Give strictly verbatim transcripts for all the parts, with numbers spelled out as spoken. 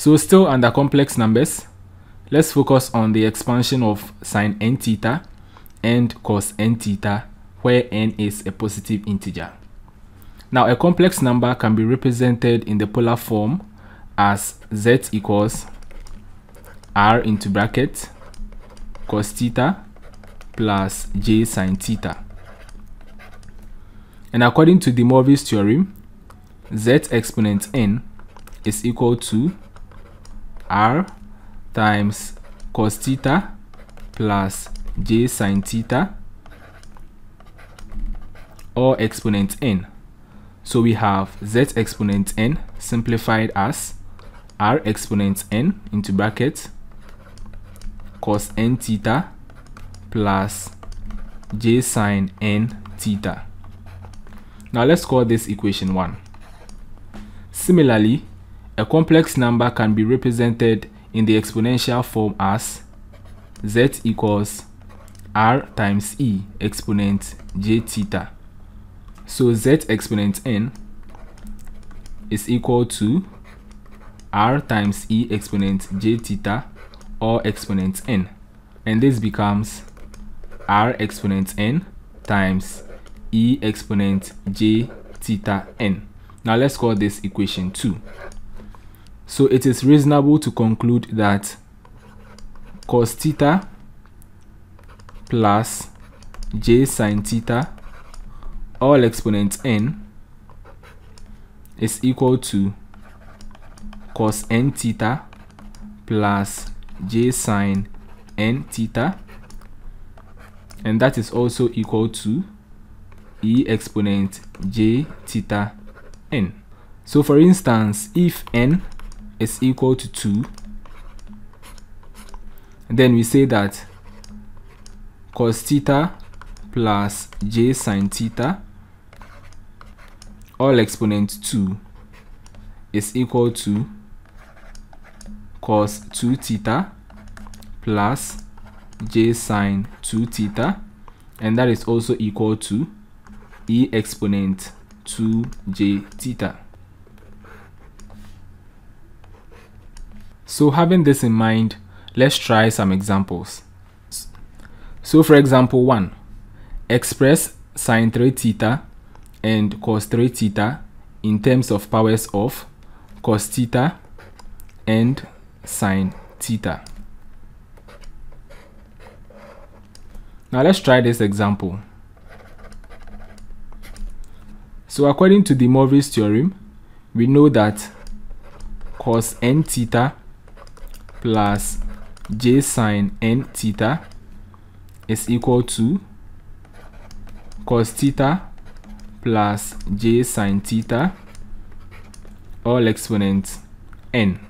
So still under complex numbers, let's focus on the expansion of sine n theta and cos n theta, where n is a positive integer. Now a complex number can be represented in the polar form as z equals r into bracket cos theta plus j sine theta. And according to De Moivre's theorem, z exponent n is equal to r times cos theta plus j sine theta, or exponent n. So we have z exponent n simplified as r exponent n into bracket cos n theta plus j sine n theta. Now let's call this equation one. Similarly, a complex number can be represented in the exponential form as z equals r times e exponent j theta. So z exponent n is equal to r times e exponent j theta, or exponent n. And this becomes r exponent n times e exponent j theta n. Now let's call this equation two. So it is reasonable to conclude that cos theta plus j sine theta, all exponent n, is equal to cos n theta plus j sine n theta, and that is also equal to e exponent j theta n. So for instance, if n is equal to two, then we say that cos theta plus j sine theta, all exponent two, is equal to cos two theta plus j sine two theta, and that is also equal to e exponent two j theta. So having this in mind, let's try some examples. So for example one, express sine three theta and cos three theta in terms of powers of cos theta and sine theta. Now let's try this example. So according to De Moivre's theorem, we know that cos n theta plus j sine n theta is equal to cos theta plus j sine theta, all exponent n.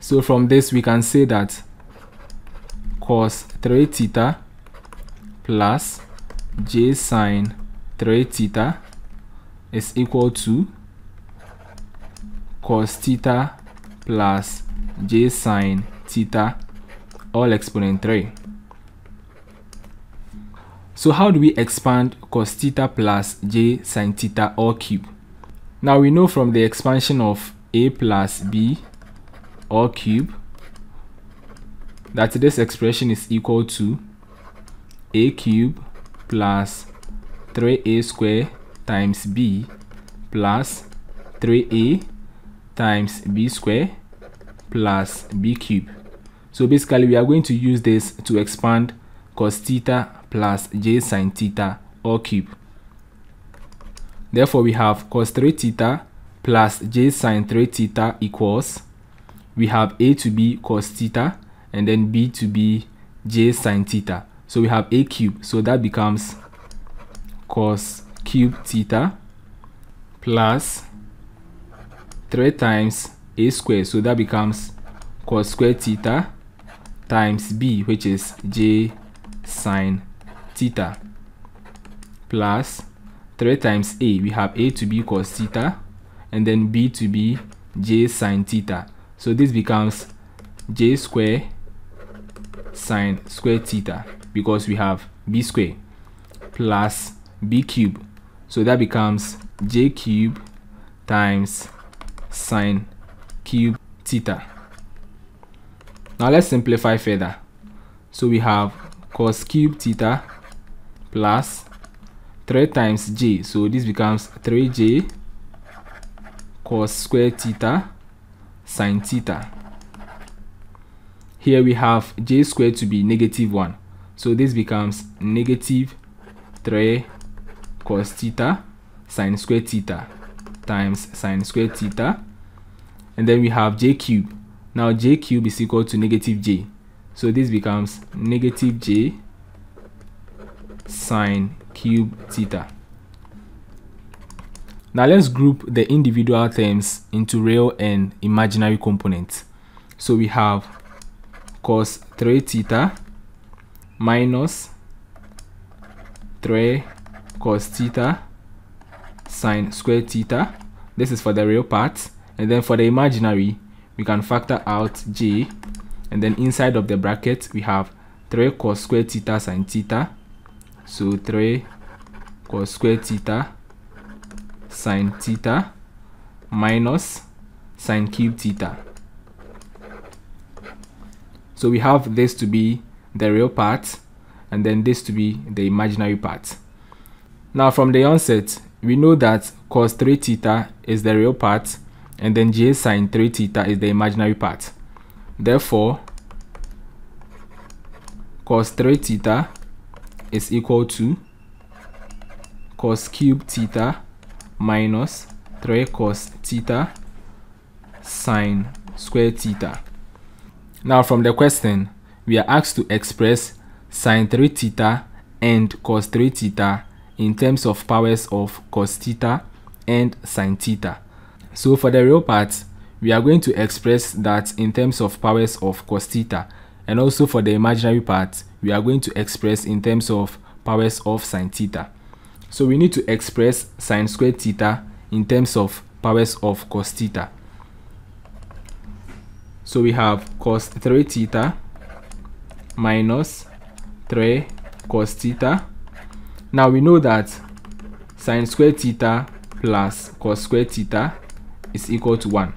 So from this we can say that cos three theta plus j sine three theta is equal to cos theta plus j sine theta, all exponent three. So how do we expand cos theta plus j sine theta all cube? Now we know from the expansion of a plus b all cube that this expression is equal to a cube plus three a square times b plus three a times b square plus b cube. So basically we are going to use this to expand cos theta plus j sine theta all cube. Therefore we have cos three theta plus j sine three theta equals, we have a to b cos theta and then b to b j sine theta. So we have a cube, so that becomes cos cube theta plus three times a square, so that becomes cos squared theta times b, which is j sine theta, plus three times a, we have a to b cos theta and then b to b j sine theta, so this becomes j square sine square theta, because we have b square plus b cube, so that becomes j cube times sine cube theta. Now let's simplify further. So we have cos cube theta plus three times j. So this becomes three j cos square theta sine theta. Here we have j squared to be negative one. So this becomes negative three cos theta sine square theta times sine square theta. And then we have j cube. Now j cube is equal to negative j. So this becomes negative j sine cube theta. Now let's group the individual terms into real and imaginary components. So we have cos three theta minus three cos theta sine square theta. This is for the real part. And then for the imaginary, we can factor out j. And then inside of the bracket, we have three cos square theta sine theta. So three cos square theta sine theta minus sine cube theta. So we have this to be the real part, and then this to be the imaginary part. Now from the onset, we know that cos three theta is the real part, and then j sine three theta is the imaginary part. Therefore, cos three theta is equal to cos cube theta minus three cos theta sine square theta. Now from the question, we are asked to express sine three theta and cos three theta in terms of powers of cos theta and sine theta. So for the real part, we are going to express that in terms of powers of cos theta, and also for the imaginary part, we are going to express in terms of powers of sine theta. So we need to express sine squared theta in terms of powers of cos theta. So we have cos three theta minus three cos theta. Now we know that sine squared theta plus cos squared theta is equal to one.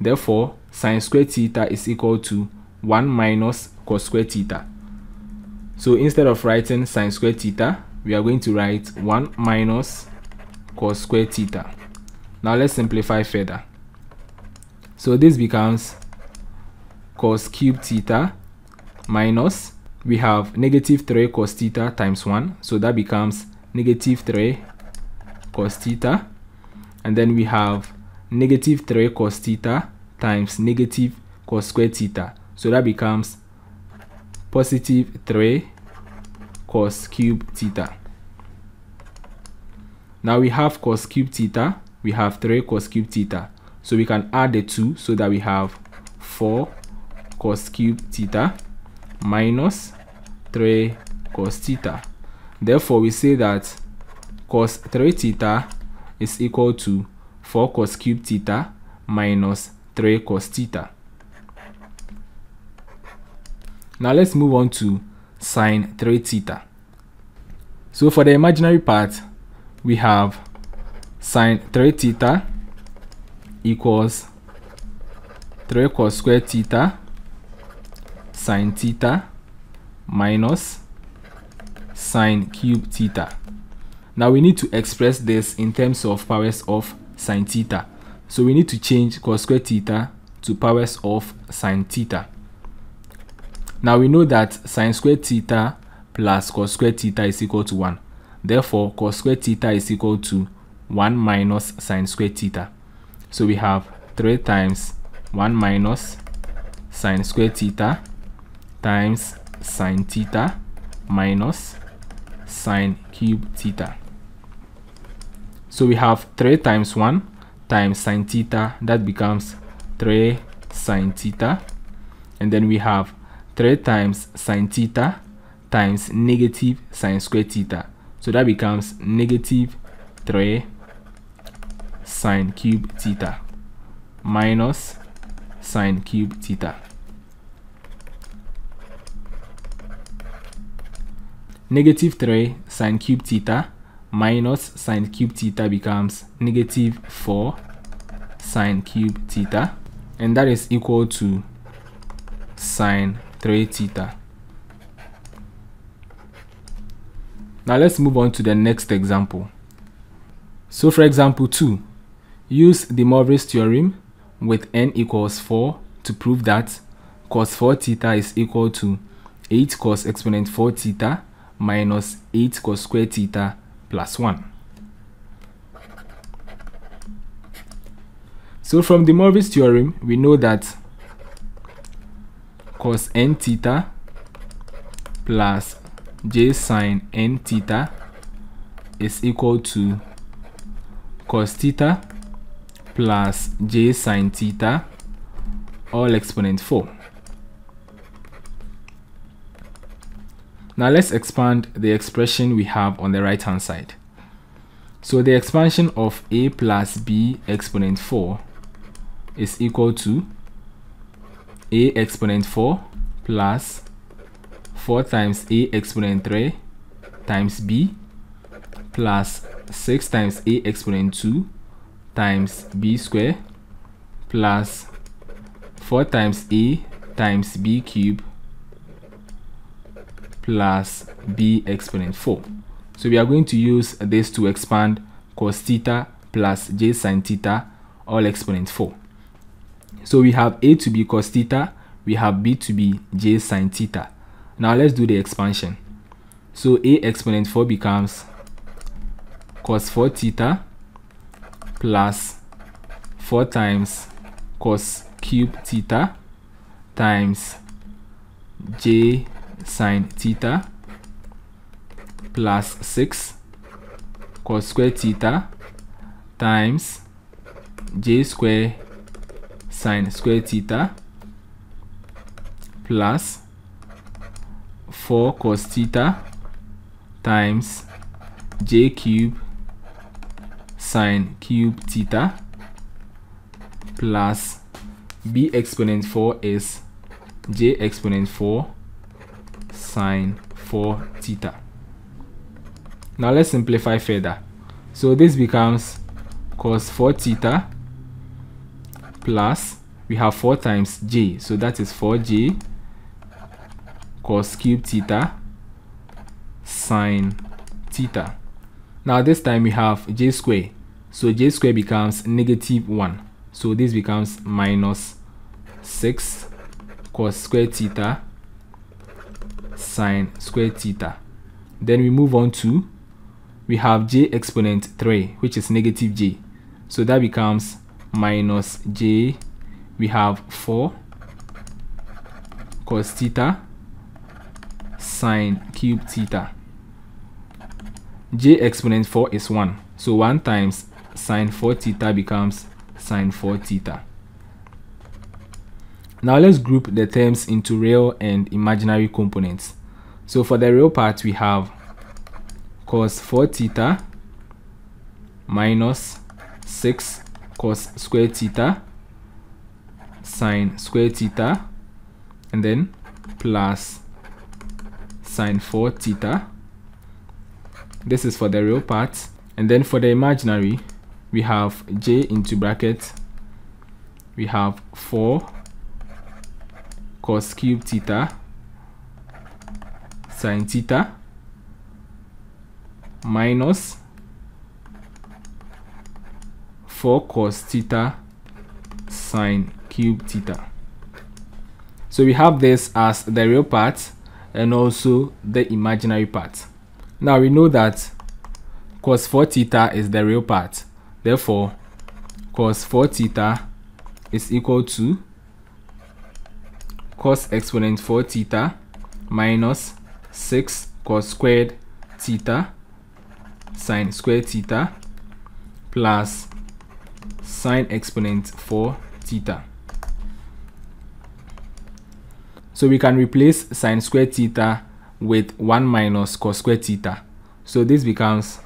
Therefore, sine squared theta is equal to one minus cos squared theta. So instead of writing sine squared theta, we are going to write one minus cos squared theta. Now let's simplify further. So this becomes cos cube theta minus, we have negative three cos theta times one. So that becomes negative three cos theta. And then we have negative three cos theta times negative cos squared theta. So that becomes positive three cos cube theta. Now we have cos cube theta, we have three cos cube theta. So we can add the two so that we have four cos cube theta minus three cos theta. Therefore, we say that cos three theta is equal to four cos cube theta minus three cos theta. Now let's move on to sine three theta. So for the imaginary part, we have sine three theta equals three cos square theta sine theta minus sine cube theta. Now we need to express this in terms of powers of sine theta. So we need to change cos square theta to powers of sine theta. Now we know that sine squared theta plus cos squared theta is equal to one. Therefore, cos squared theta is equal to one minus sine squared theta. So we have three times one minus sine squared theta times sine theta minus sine cube theta. So we have three times one times sine theta. That becomes three sine theta. And then we have three times sine theta times negative sine squared theta. So that becomes negative three sine cube theta minus sine cube theta. Negative three sine cube theta minus sine cube theta becomes negative four sine cube theta. and that is equal to sine three theta. Now let's move on to the next example. So for example two, use De Moivre's theorem with n equals four to prove that cos four theta is equal to eight cos exponent four theta minus eight cos squared theta plus one. So from De Moivre's theorem, we know that cos n theta plus j sine n theta is equal to cos theta plus j sine theta all exponent four. Now let's expand the expression we have on the right hand side. So the expansion of a plus b exponent four is equal to a exponent four plus four times a exponent three times b plus six times a exponent two times b square plus four times a times b cube plus b exponent four. So we are going to use this to expand cos theta plus j sine theta all exponent four. So we have a to be cos theta, we have b to be j sine theta. Now let's do the expansion. So a exponent four becomes cos four theta plus four times cos cube theta times j sine theta plus six cos square theta times j square sine square theta plus four cos theta times j cube sine cube theta plus b exponent four is j exponent four sine four theta. Now let's simplify further. So this becomes cos four theta plus, we have four times j, so that is four j cos cube theta sine theta. Now this time we have j square, so j square becomes negative one, so this becomes minus six cos square theta sine square theta. Then we move on to, we have j exponent three, which is negative j, so that becomes minus j, we have four cos theta sine cube theta. J exponent four is one, so one times sine four theta becomes sine four theta. Now let's group the terms into real and imaginary components. So for the real part, we have cos four theta minus six cos square theta sine square theta, and then plus sine four theta. This is for the real part. And then for the imaginary, we have j into bracket, we have four cos cube theta sine theta minus four cos theta sine cube theta. So we have this as the real part and also the imaginary part. Now we know that cos four theta is the real part, therefore cos four theta is equal to cos exponent four theta minus six cos squared theta sine square theta plus sine exponent four theta. So we can replace sine squared theta with one minus cos squared theta. So this becomes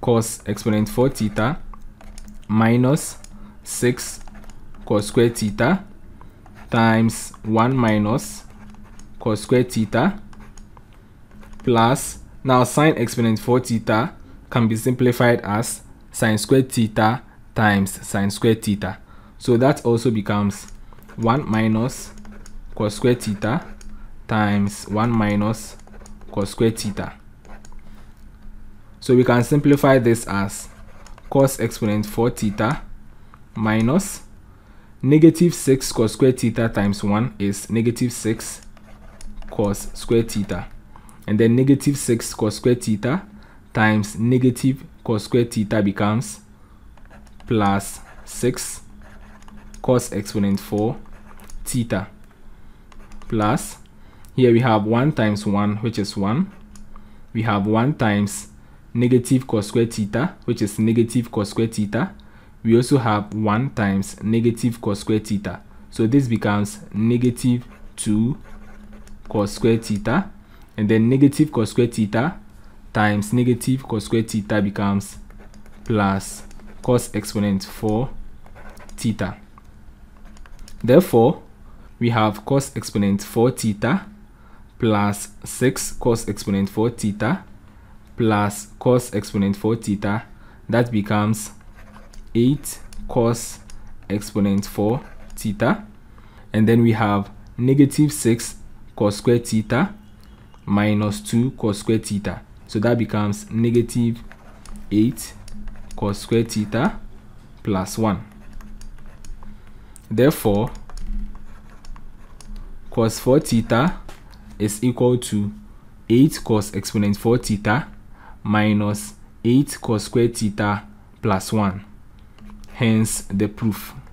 cos exponent four theta minus six cos squared theta times one minus cos squared theta plus, now sine exponent four theta can be simplified as sine squared theta times sine squared theta. So that also becomes one minus cos square theta times one minus cos square theta. So we can simplify this as cos exponent four theta minus negative six cos square theta times one is negative six cos square theta, and then negative six cos square theta times negative cos square theta becomes plus six cos exponent four theta, plus here we have one times one, which is one. We have one times negative cos square theta, which is negative cos square theta. We also have one times negative cos square theta, so this becomes negative two cos square theta, and then negative cos square theta times negative cos square theta becomes plus cos exponent four theta. Therefore, we have cos exponent four theta plus six cos exponent four theta plus cos exponent four theta, that becomes eight cos exponent four theta, and then we have negative six cos square theta minus two cos square theta, so that becomes negative eight cos square theta plus one. Therefore, cos four theta is equal to eight cos exponent four theta minus eight cos square theta plus one. Hence the proof.